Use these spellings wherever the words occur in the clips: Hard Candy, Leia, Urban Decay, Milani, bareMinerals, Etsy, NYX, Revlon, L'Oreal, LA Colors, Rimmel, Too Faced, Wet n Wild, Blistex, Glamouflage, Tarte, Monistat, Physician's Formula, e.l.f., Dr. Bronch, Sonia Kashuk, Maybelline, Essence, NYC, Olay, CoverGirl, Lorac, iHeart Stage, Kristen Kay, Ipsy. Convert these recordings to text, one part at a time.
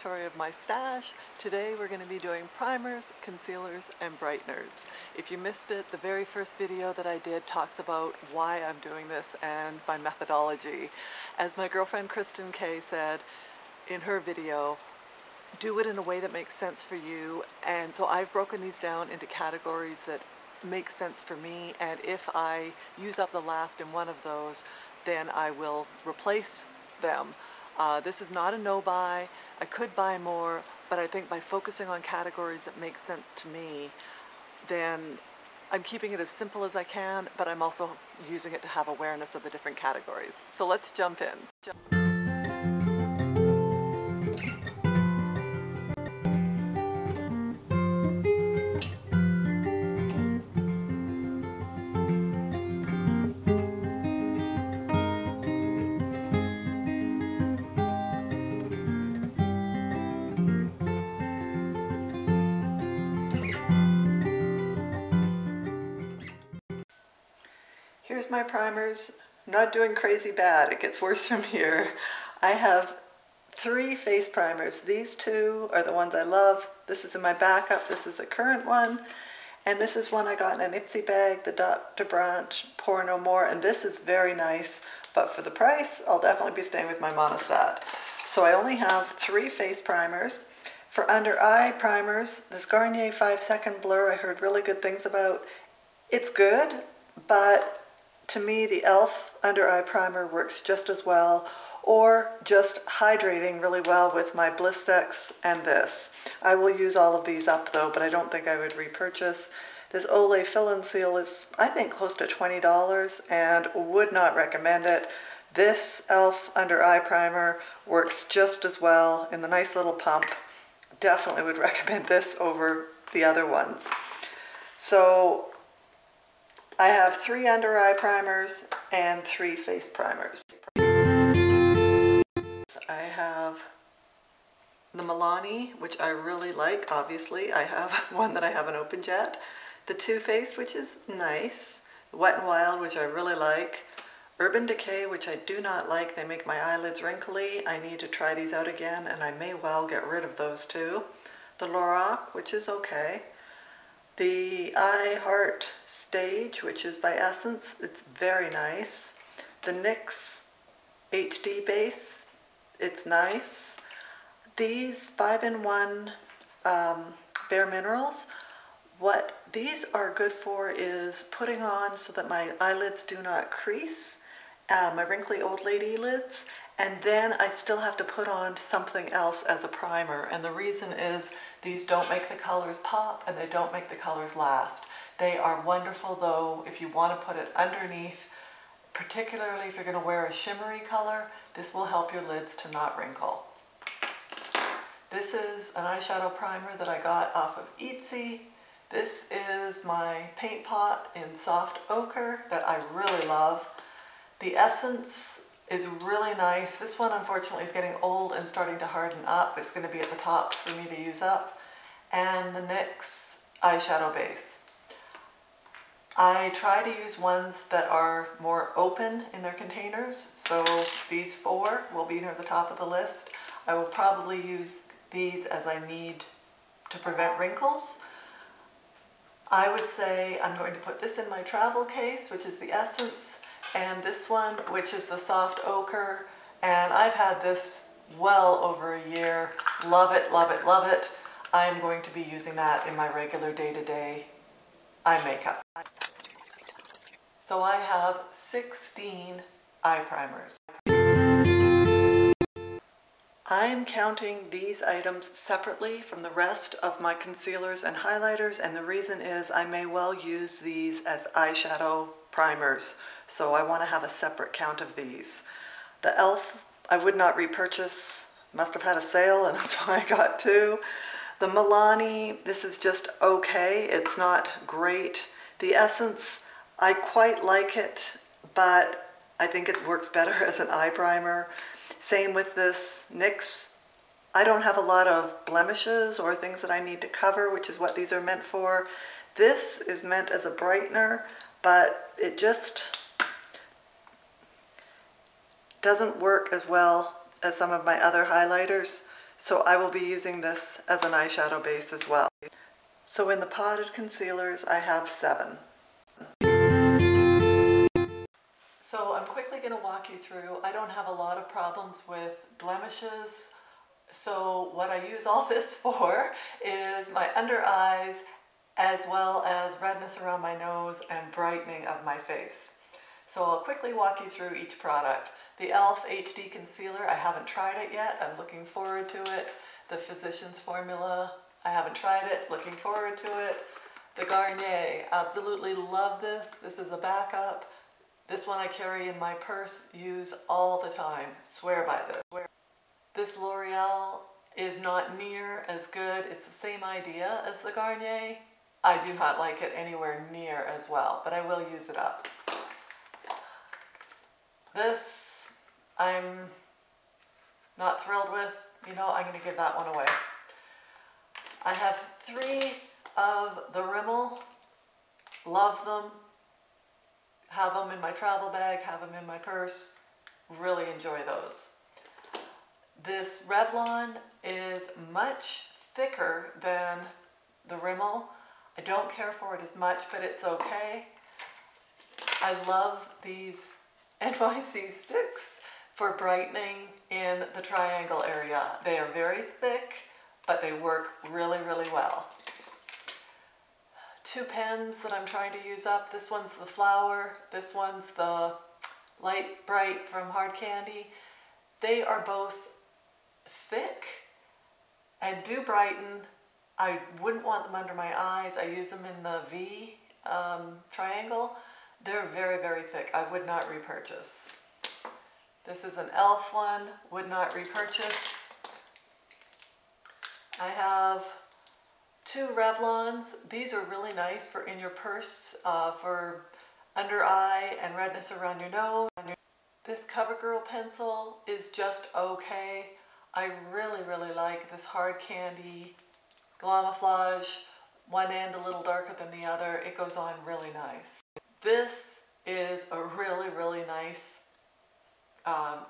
inventory of my stash. Today we're going to be doing primers, concealers, and brighteners. If you missed it, the very first video that I did talks about why I'm doing this and my methodology. As my girlfriend Kristen Kay said in her video, do it in a way that makes sense for you, and so I've broken these down into categories that make sense for me, and if I use up the last in one of those, then I will replace them. This is not a no-buy. I could buy more, but I think by focusing on categories that make sense to me, then I'm keeping it as simple as I can, but I'm also using it to have awareness of the different categories. So let's jump in. My primers, I'm not doing crazy bad. It gets worse from here. I have three face primers. These two are the ones I love. This is in my backup. This is a current one. And this is one I got in an Ipsy bag, the Dr. Bronch Pour No More. And this is very nice, but for the price, I'll definitely be staying with my Monistat. So I only have three face primers. For under eye primers, this Garnier 5-second blur I heard really good things about. It's good, but to me, the e.l.f. under eye primer works just as well, or just hydrating really well with my Blistex and this. I will use all of these up though, but I don't think I would repurchase. This Olay Fill and Seal is, I think, close to $20 and would not recommend it. This e.l.f. under eye primer works just as well in the nice little pump. Definitely would recommend this over the other ones. So I have three under eye primers and three face primers. I have the Milani, which I really like, obviously. I have one that I haven't opened yet. The Too Faced, which is nice. The Wet n Wild, which I really like. Urban Decay, which I do not like. They make my eyelids wrinkly. I need to try these out again, and I may well get rid of those two. The Lorac, which is okay. The iHeart Stage, which is by Essence, it's very nice. The NYX HD Base, it's nice. These 5-in-1 bareMinerals, what these are good for is putting on so that my eyelids do not crease, my wrinkly old lady lids, and then I still have to put on something else as a primer. And the reason is these don't make the colors pop and they don't make the colors last. They are wonderful though if you want to put it underneath, particularly if you're going to wear a shimmery color. This will help your lids to not wrinkle. This is an eyeshadow primer that I got off of Etsy. This is my paint pot in soft ochre that I really love. The Essence is really nice. This one, unfortunately, is getting old and starting to harden up. It's going to be at the top for me to use up. And the NYX eyeshadow base. I try to use ones that are more open in their containers, so these four will be near the top of the list. I will probably use these as I need to prevent wrinkles. I would say I'm going to put this in my travel case, which is the Essence, and this one, which is the soft ochre, and I've had this well over a year. Love it, love it, love it. I'm going to be using that in my regular day-to-day eye makeup. So I have 16 eye primers. I'm counting these items separately from the rest of my concealers and highlighters, and the reason is I may well use these as eyeshadow primers. So I want to have a separate count of these. The e.l.f. I would not repurchase, must have had a sale and that's why I got two. The Milani, this is just okay, it's not great. The Essence, I quite like it, but I think it works better as an eye primer. Same with this NYX. I don't have a lot of blemishes or things that I need to cover, which is what these are meant for. This is meant as a brightener, but it just doesn't work as well as some of my other highlighters, So I will be using this as an eyeshadow base as well. So in the potted concealers, I have 7. So I'm quickly going to walk you through. I don't have a lot of problems with blemishes. So what I use all this for is my under eyes, as well as redness around my nose and brightening of my face. So I'll quickly walk you through each product. The e.l.f. HD Concealer, I haven't tried it yet. I'm looking forward to it. The Physician's Formula, I haven't tried it. Looking forward to it. The Garnier, absolutely love this. This is a backup. This one I carry in my purse, use all the time. Swear by this. This L'Oreal is not near as good. It's the same idea as the Garnier. I do not like it anywhere near as well, but I will use it up. This, I'm not thrilled with. You know, I'm going to give that one away. I have 3 of the Rimmel. Love them. Have them in my travel bag, have them in my purse. Really enjoy those. This Revlon is much thicker than the Rimmel. I don't care for it as much, but it's okay. I love these NYC sticks for brightening in the triangle area. They are very thick, but they work really, really well. 2 pens that I'm trying to use up. This one's the Flower. This one's the Light Bright from Hard Candy. They are both thick and do brighten. I wouldn't want them under my eyes. I use them in the V triangle. They're very, very thick. I would not repurchase. This is an e.l.f. one. Would not repurchase. I have 2 Revlons. These are really nice for in your purse, for under eye and redness around your nose. This CoverGirl pencil is just okay. I really, really like this Hard Candy Glamouflage. One end a little darker than the other. It goes on really nice. This is a really, really nice,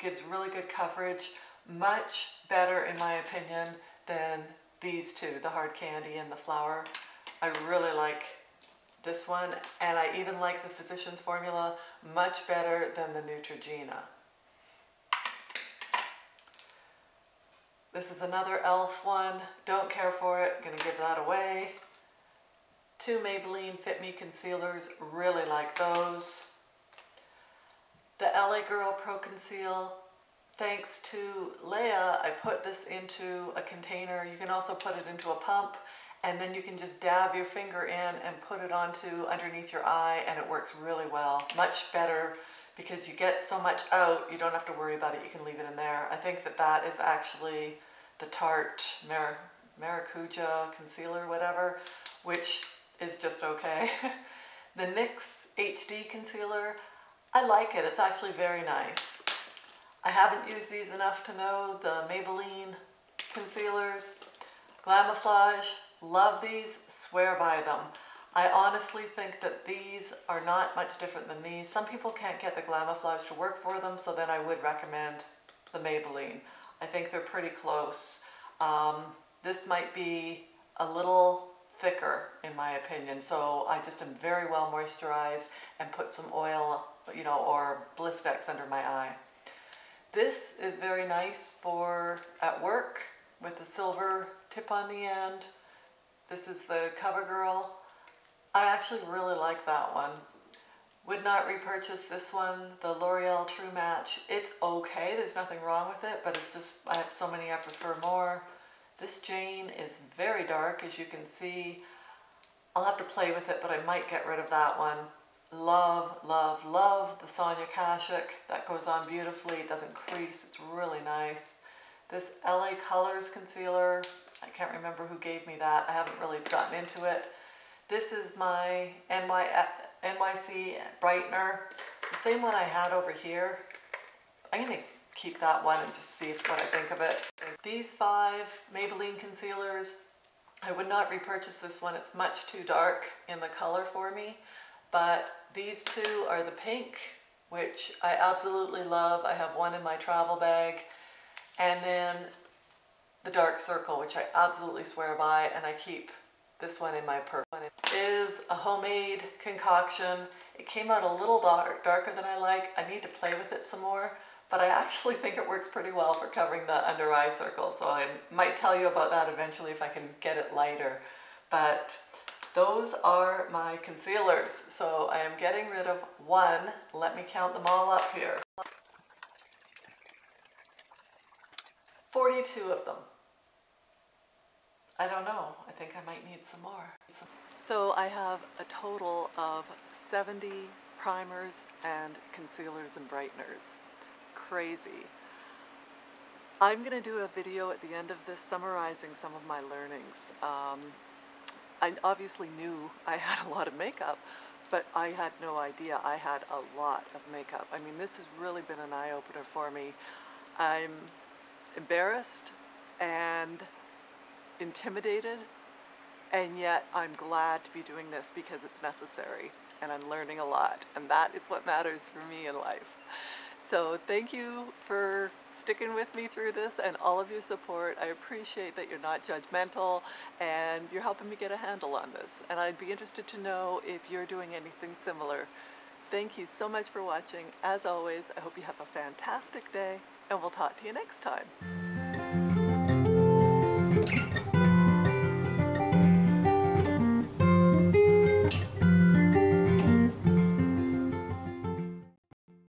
gives really good coverage. Much better, in my opinion, than these two, the Hard Candy and the Flower. I really like this one, and I even like the Physician's Formula much better than the Neutrogena. This is another e.l.f. one. Don't care for it. Gonna give that away. 2 Maybelline Fit Me Concealers. Really like those. The LA Girl Pro Conceal. Thanks to Leia, I put this into a container. You can also put it into a pump, and then you can just dab your finger in and put it onto underneath your eye, and it works really well. Much better because you get so much out, you don't have to worry about it. You can leave it in there. I think that that is actually the Tarte Maracuja Concealer, whatever, which is just okay. The NYX HD Concealer, I like it. It's actually very nice. I haven't used these enough to know. The Maybelline concealers, Glamouflage, love these, swear by them. I honestly think that these are not much different than these. Some people can't get the Glamouflage to work for them, so then I would recommend the Maybelline. I think they're pretty close. This might be a little thicker in my opinion, so I just am very well moisturized and put some oil, you know, or Blistex under my eye. This is very nice for at work with the silver tip on the end. This is the CoverGirl. I actually really like that one. Would not repurchase this one, the L'Oreal True Match. It's okay, there's nothing wrong with it, but it's just, I have so many I prefer more. This Jane is very dark, as you can see. I'll have to play with it, but I might get rid of that one. Love, love, love the Sonia Kashuk. That goes on beautifully. It doesn't crease. It's really nice. This LA Colors concealer, I can't remember who gave me that. I haven't really gotten into it. This is my NYC brightener. The same one I had over here. I'm going to keep that one and just see what I think of it. These 5 Maybelline concealers, I would not repurchase this one. It's much too dark in the color for me. But these 2 are the pink, which I absolutely love. I have one in my travel bag. And then the dark circle, which I absolutely swear by, and I keep this one in my purse. It is a homemade concoction. It came out a little darker than I like. I need to play with it some more, but I actually think it works pretty well for covering the under eye circle, so I might tell you about that eventually if I can get it lighter. But those are my concealers, so I am getting rid of one. Let me count them all up here. 42 of them. I don't know, I think I might need some more. So I have a total of 70 primers and concealers and brighteners. Crazy. I'm gonna do a video at the end of this summarizing some of my learnings. I obviously knew I had a lot of makeup, but I had no idea I had a lot of makeup. I mean, this has really been an eye-opener for me. I'm embarrassed and intimidated, and yet I'm glad to be doing this because it's necessary, and I'm learning a lot, and that is what matters for me in life. So thank you for sticking with me through this and all of your support. I appreciate that you're not judgmental and you're helping me get a handle on this, and I'd be interested to know if you're doing anything similar. Thank you so much for watching. As always, I hope you have a fantastic day, and we'll talk to you next time.